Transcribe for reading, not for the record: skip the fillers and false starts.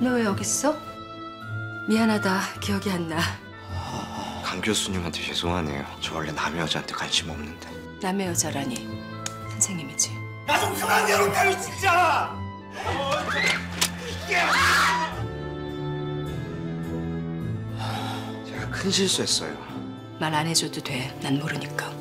너 왜 여기 있어? 미안하다, 기억이 안 나. 강 교수님한테 죄송하네요. 저 원래 남의 여자한테 관심 없는데. 남의 여자라니, 선생님이지. 나 좀 그만 괴롭혀요, 진짜! 제가 큰 실수했어요. 말 안 해줘도 돼, 난 모르니까.